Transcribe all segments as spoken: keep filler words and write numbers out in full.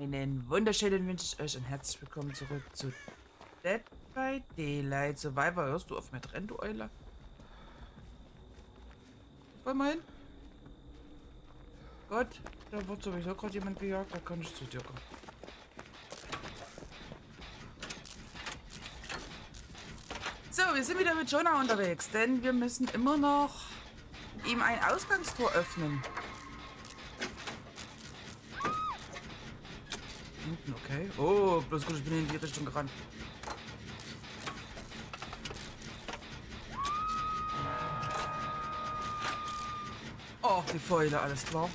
Einen wunderschönen wünsche ich euch und herzlich willkommen zurück zu Dead by Daylight Survivor. Hörst du auf mit Rennen, du Eule? Wollen wir hin? Gott, da wird sowieso gerade jemand gejagt, da kann ich zu dir kommen. So, wir sind wieder mit Jonah unterwegs, denn wir müssen immer noch ihm ein Ausgangstor öffnen. Okay. Oh, bloß gut, ich bin in die Richtung gerannt. Oh, die Fäule, alles klar.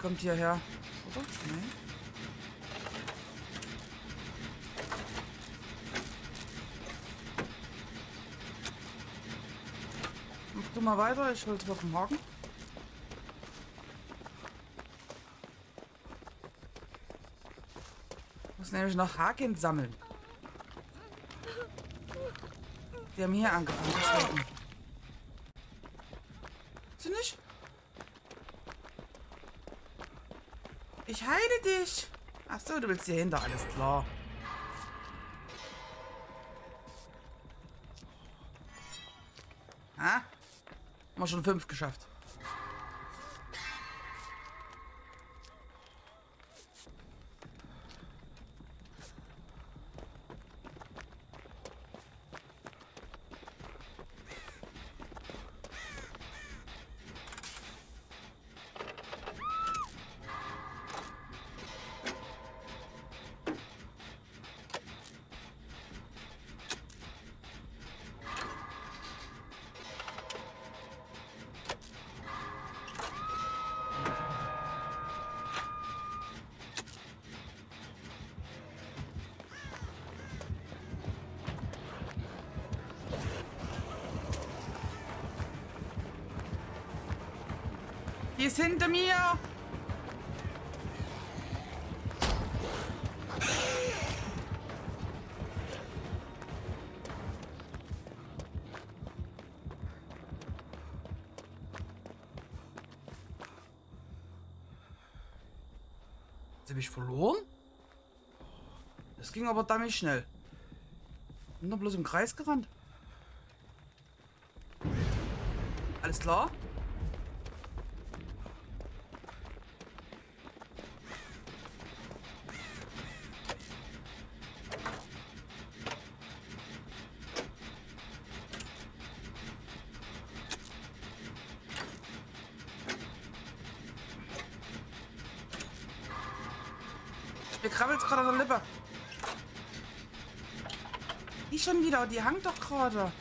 Kommt hierher. Oder? Nein. Mach du mal weiter, ich hol's auf den Haken. Nämlich noch Haken sammeln. Die haben hier angefangen zu schmecken. Sie nicht? Ich heile dich. Ach so, du willst hier hinter, alles klar. Ha? Haben wir schon fünf geschafft. Die ist hinter mir! Jetzt habe ich verloren? Das ging aber damit schnell. Ich bin doch bloß im Kreis gerannt. Alles klar? Mir krabbelt's gerade an der Lippe. Die schon wieder, die hangt doch gerade.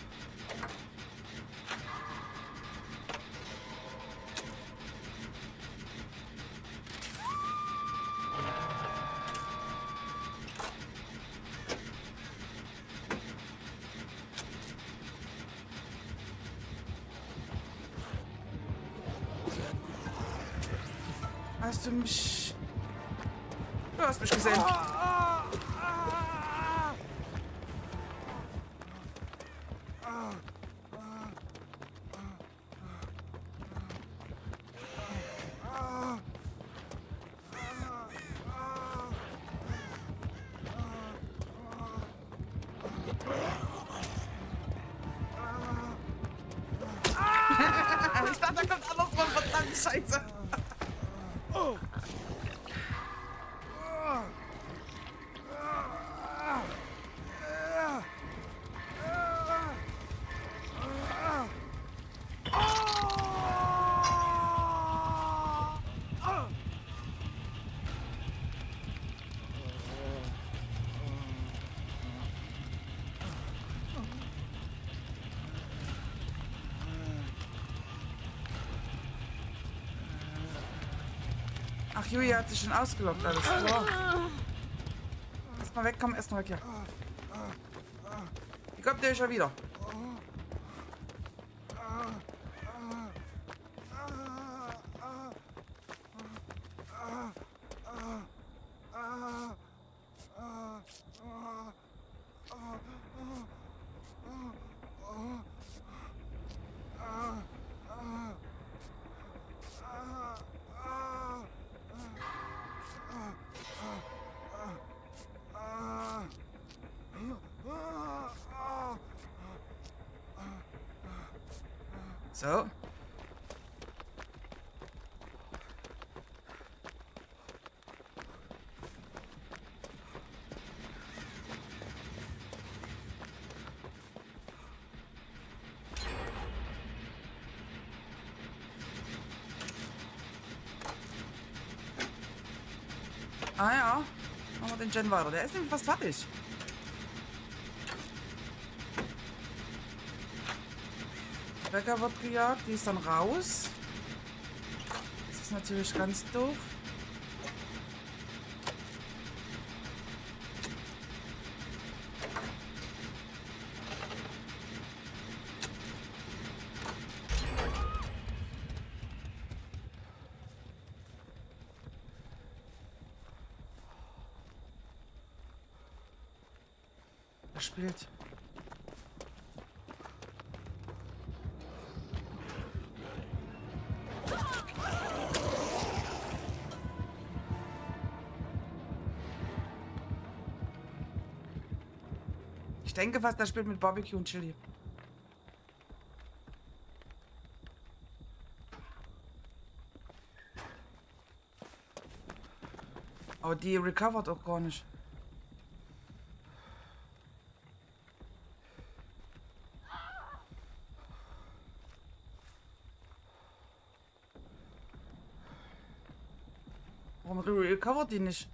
Hast du mich... Du hast mich gesehen. Ah, ah, ah, ah. Ah, ah, ah, ah. Ich dachte, da kommt alles von verdammten Scheiße. Oh. Ach, Julia hat sich schon ausgelockt, alles klar. Erstmal weg, komm, erstmal weg hier. Die kommt ja schon wieder. Oh. So. Ah ja, machen wir den Gen weiter. Der ist nämlich fast fertig. Becker wird gejagt, die ist dann raus. Das ist natürlich ganz doof. Er spielt. Ich denke fast, er spielt mit Barbecue und Chili. Aber die recovert auch gar nicht. Warum recovert die nicht?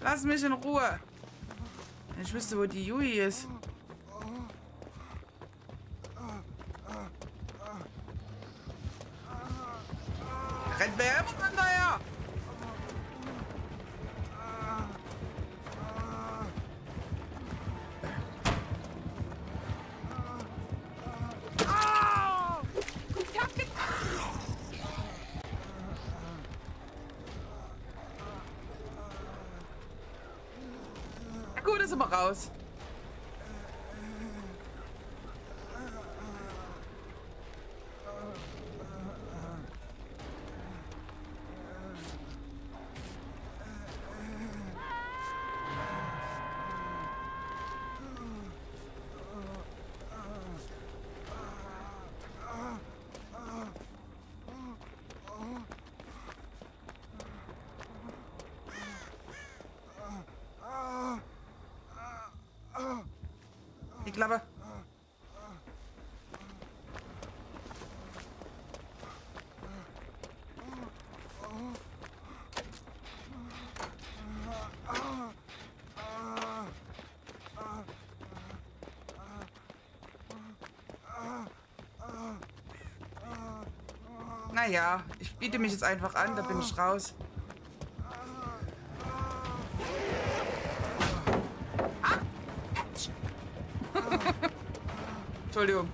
Lass mich in Ruhe. Ich wüsste, wo die Yui ist. Rennt mir immer hinterher. Immer raus. Die Klappe. Naja, ich biete mich jetzt einfach an, da bin ich raus. Entschuldigung.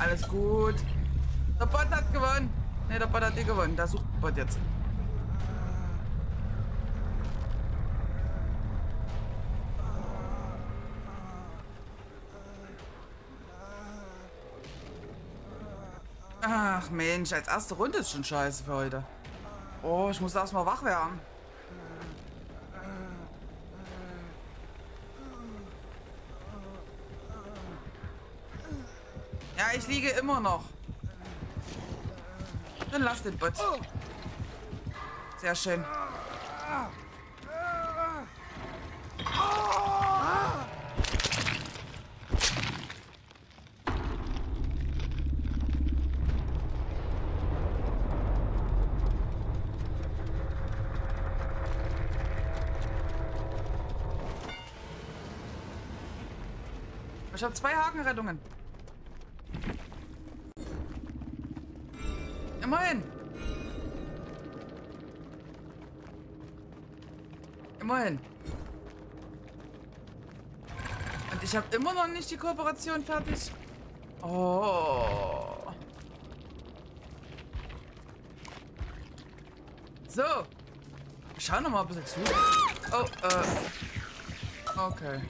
Alles gut. Der Bot hat gewonnen. Ne, der Bot hat die gewonnen. Da sucht der Bot jetzt. Ach Mensch, als erste Runde ist schon scheiße für heute. Oh, ich muss erst mal wach werden. Ja, ich liege immer noch. Dann lass den Bot. Oh. Sehr schön. Ich habe zwei Hakenrettungen. Immerhin. Immerhin. Und ich habe immer noch nicht die Kooperation fertig. Oh. So. Ich schau noch mal ein bisschen zu. Oh, äh. Okay.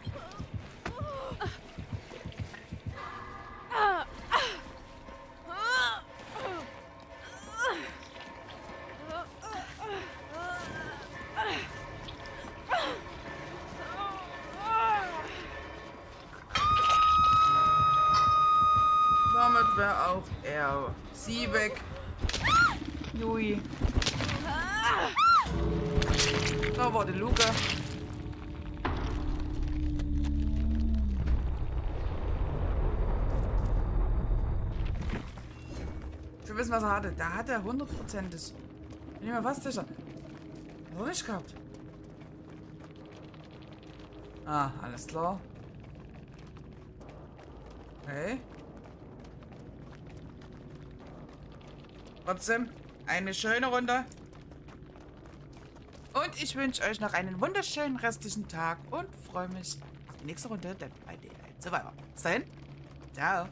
Sie weg. Jui. Da war der Luca. Ich will wissen, was er hatte. Da hat er hundert Prozent das. Ich bin mir fast sicher. Hat er nicht gehabt. Ah, alles klar. Okay. Trotzdem eine schöne Runde. Und ich wünsche euch noch einen wunderschönen restlichen Tag und freue mich auf die nächste Runde Dead by Daylight. So weiter. Bis dahin. Ciao.